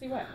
See what?